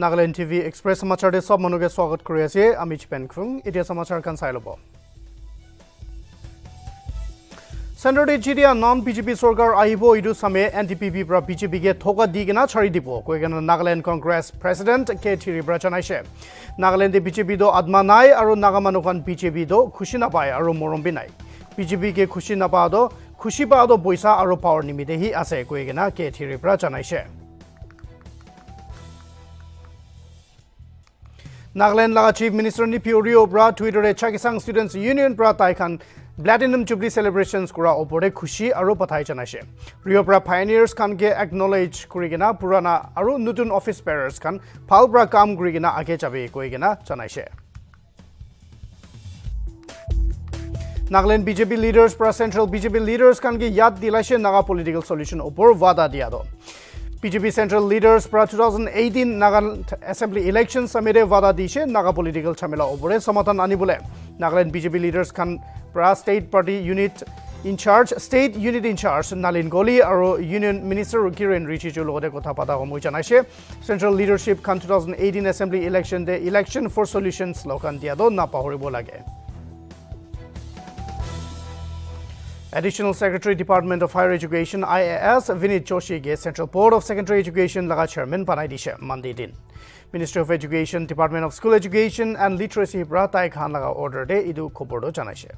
Nagaland TV Express samachar de sob manuke swagat kori ase ami Chipen Khung etia samachar kan sai lobo Central Nigeria non-BJP Sorgar Ahibo Idu Same NDPP Pra BJP Ge Thoka Digena Chari Dibo Koigana Nagaland Congress President K Thiri Pra Janaise Nagaland BJP Do Adma Nai Aru Nagamanukhan BJP Do Khushi Napai Aru Morombi Nai BJP Ge Khushi Napado Khushi Pado Boisa Aru Power Nimite Hi Ase Koigana K Thiri Pra Janaise Nagaland Laga Chief Minister Nipio Rio Pra Twitter E Chakisang Students Union Pra Taikan Platinum Jubilee celebrations kura opore khushi aru pathai janaise. Rio pra pioneers kan ge acknowledge kurigena purana aru nutun office bearers kan phal pra kam kurigena age jabe koigena janaise. Nagaland BJP leaders pra central BJP leaders kan ge yad dilaise naga political solution opor wada diado. BJP central leaders pra 2018 Nagaland assembly elections samere wada dise naga political chamela opore samadhan anibole. Nagaland BJP leaders kan pra state party unit in charge Nalin Goli aro union minister Kiren Richichu logode kotha pata homoi janaise central leadership kan 2018 assembly election the election for solutions lokan diado na pahoribo lage Additional Secretary Department of Higher Education IAS Vinit Joshi ge Central Board of Secondary Education laga chairman banai dise Monday din Ministry of Education Department of School Education and Literacy pra tai khan laga order de idu khobor do janaise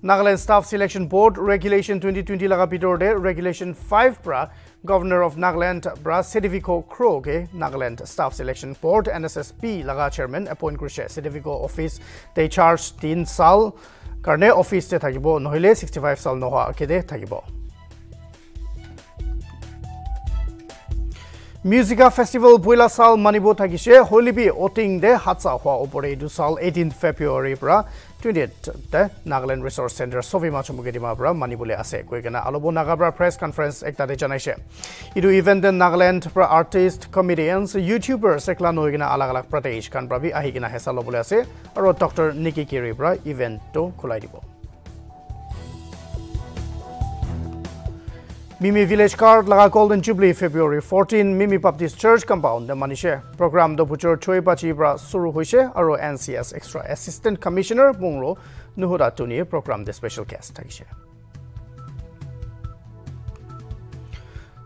Nagaland Staff Selection Board Regulation 2020 laga bitor de Regulation 5 pra Governor of Nagaland Bra Sediviko Kro ge Nagaland Staff Selection Board NSSB laga chairman appoint kurise Sediviko office they charge 3 saal karne office te thakibo nohile 65 saal noha ke de thakibo Musica Festival Buila Sal Manibo Takishe Holibi Oting de Hatsa Hua Opore Du Sal 18 February Bra 28 de Nagaland Resource Centre Sovi Machumugedima Bra Manibule Ase Kuegana Alobo Nagabra Press Conference Ekta de Janaise Idu event the Nagaland Pra Artist Comedians YouTubers Ekla Noigina Alagalak Pradesh Kan Brabi Ahigina Hesa Lobule Ase Aro Dr. Nikki Kiri Bra event to Khulai Dibo Mimi Village Card Laga Golden Jubilee February 14 Mimi Baptist Church Compound the Manishe Program the Butcher Choi Bachi Bra Suru Huishe Aro NCS Extra Assistant Commissioner Bungro Nuhura Tuni Program the Special Guest Tagishe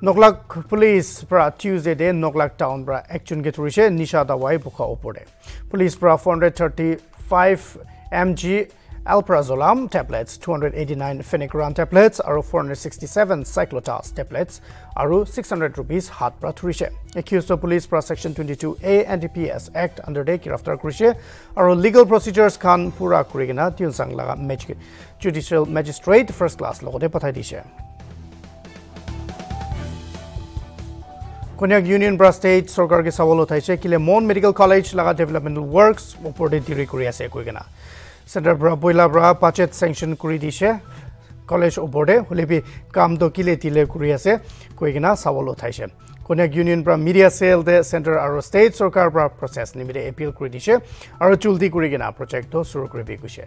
Noklak Police Pra Tuesday Day Noklak Town Pra Action Geturishe Nisha Dawai Buka Opode Police Pra 435 MG Alprazolam tablets, 289 Phenicran tablets, are 467 Cyclotas tablets, are 600 rupees hat pra thurishe. Accused of police pra section 22A NDPS Act under day kiraftar kurishe, are legal procedures khan pura kurigena tiunsang laga judicial magistrate first class logode pathai dishe. Konyak Union Bra State Sorkar ke sawal uthaise kile Mon Medical College laga developmental works opor de diri kuri ase koigena. Center Bra Boila Bra Pachet Sanction Kuridishe College Obode, Hulibi Kamdo Kile Tile Kuriase, Kuigina Savolo Taishe. Konyak Union Bra Media Sale the Center Aro State Sorkar Bra Process Nimide Appeal Kuridishe, Aro Chuldi Kurigina Projecto Surukribi Kushe.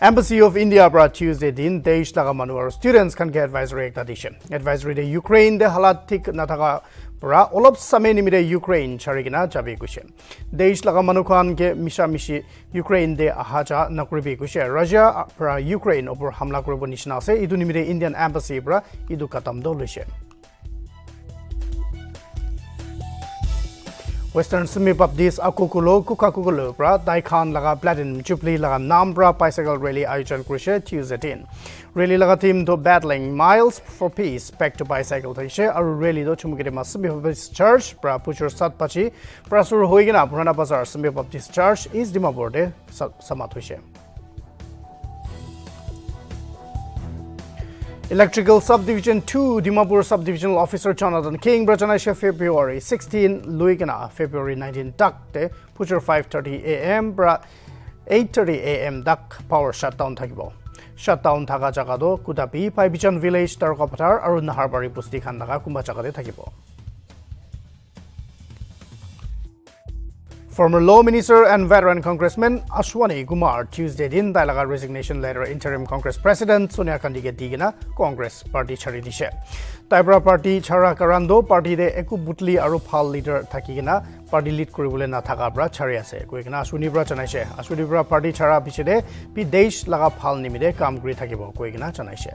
Embassy of India Bra Tuesday Din, Desh Tagamanuar students can get advisory ekta Advisory the Ukraine, the Halat Tik Nataga. Pra olop same nimide Ukraine charigina jabe kushe Desh laga manukhan ke mishamishi Ukraine de ahaja nakribi kushe Russia pra Ukraine opor hamla koribo nishna ase idu nimide Indian embassy pra idu katam do lise Western Sumi Baptist akukulo kukakukulo pra daikhan laga platinum jubilee laga nam pra bicycle rally ayojan kurishe Tuesday din Rally laga theme to battling miles for peace back to bicycle thaise aru rally do chumukete ma Sumi Baptist Church pra puchur satpachi pra sur hoigena purana bazar Sumi Baptist Church is Dimapur de samat hoise Electrical Subdivision 2 Dimapur Subdivisional Officer Jonathan King Brajanaisha February 16 Luigana February 19 Dakte Puchur 5:30 AM Bra 8:30 AM Dak Power Shutdown Takibo. Shutdown Taka Jagado Kudapi Paibichan Village Tarkopatar Arun Harbari Pusti Kandaka Kumbachakade Takibo. Former Law Minister and veteran Congressman Ashwani Kumar Tuesday din dalaga resignation letter interim Congress President Sonia Gandhi ke digena Congress party chari dishe. Taibra party chara karando party de eku butli aru phal leader thakigena party lead koribole na thakabra chari ase. Koikena Ashwani bra chanaise. Ashwani bra party chara bichide pi desh laga phal nimide kam kori thakibo koikena chanaise.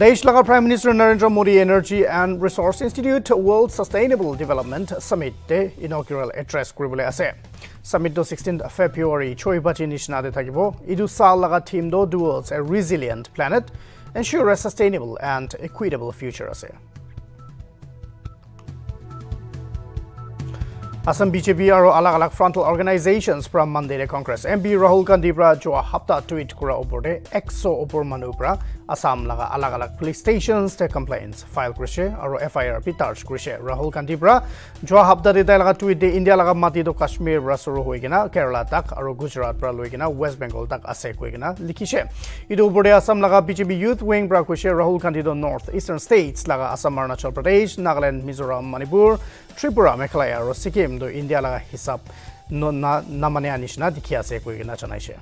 Deshla Prime Minister Narendra Modi Energy and Resource Institute World Sustainable Development Summit inaugural address kuribole ase. Summit do 16th February choibachi nishna de thakibo. Idu sal laga theme do towards a resilient planet, ensure a sustainable and equitable future ase. Assam BJP aro alag-alag frontal organizations from Mandere Congress. MP Rahul Gandhi pra joa hafta tweet kura opore 100 opor manu pra Assam laga alag-alag police stations te complaints file kurishe aro FIR pi charge kurishe. Rahul Gandhi pra joa hafta de laga tweet de India laga mati do Kashmir pra suru hoigena Kerala tak aro Gujarat pra loigena West Bengal tak ase koigena likhishe. Idu opore Assam laga BJP youth wing pra kurishe Rahul Gandhi do north eastern states laga Assam Arunachal Pradesh, Nagaland, Mizoram, Manipur, Tripura, Meghalaya aro Sikkim do India laga hisab no namane anishna dikhi ase koigena chanaise.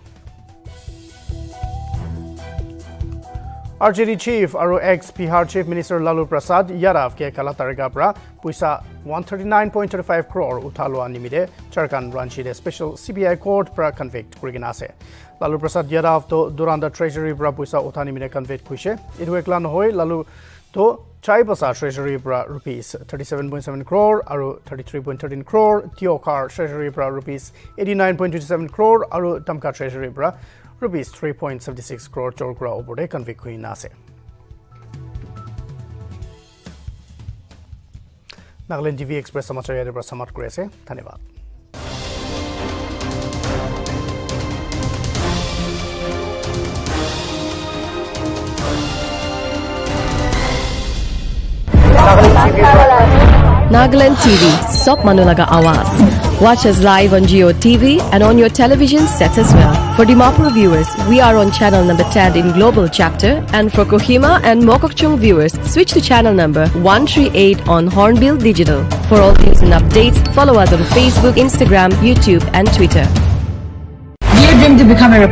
RJD chief aru ex Bihar chief minister Lalu Prasad Yadav ke kalatarga pra puisa 139.35 crore uthalo nimide Charkhan Ranchi de special CBI court pra convict koigena ase. Lalu Prasad Yadav to duranda treasury pra puisa uthani nimide convict kuise. Idueklan hoy Lalu to Chaibasa Treasury pra rupees 37.7 crore aru 33.13 crore, Tiokar Treasury pra rupees 89.27 crore aru Tamka Treasury pra rupees 3.76 crore chorkura opore convict hoina ase. Nagaland TV Express samachar yare pra samat kore ase. Dhanyawad. Nagaland TV, Sop Manulaga Awaz. Watch us live on Geo TV and on your television sets as well. For Dimapur viewers, we are on channel number 10 in Global Chapter, and for Kohima and Mokokchung viewers, switch to channel number 138 on Hornbill Digital. For all news and updates, follow us on Facebook, Instagram, YouTube and Twitter. We are going to become a